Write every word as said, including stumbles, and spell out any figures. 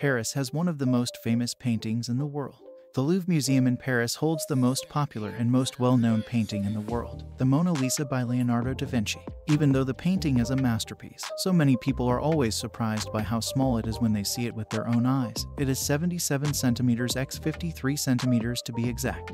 Paris has one of the most famous paintings in the world. The Louvre Museum in Paris holds the most popular and most well-known painting in the world, the Mona Lisa by Leonardo da Vinci. Even though the painting is a masterpiece, so many people are always surprised by how small it is when they see it with their own eyes. It is seventy-seven centimeters by fifty-three centimeters to be exact.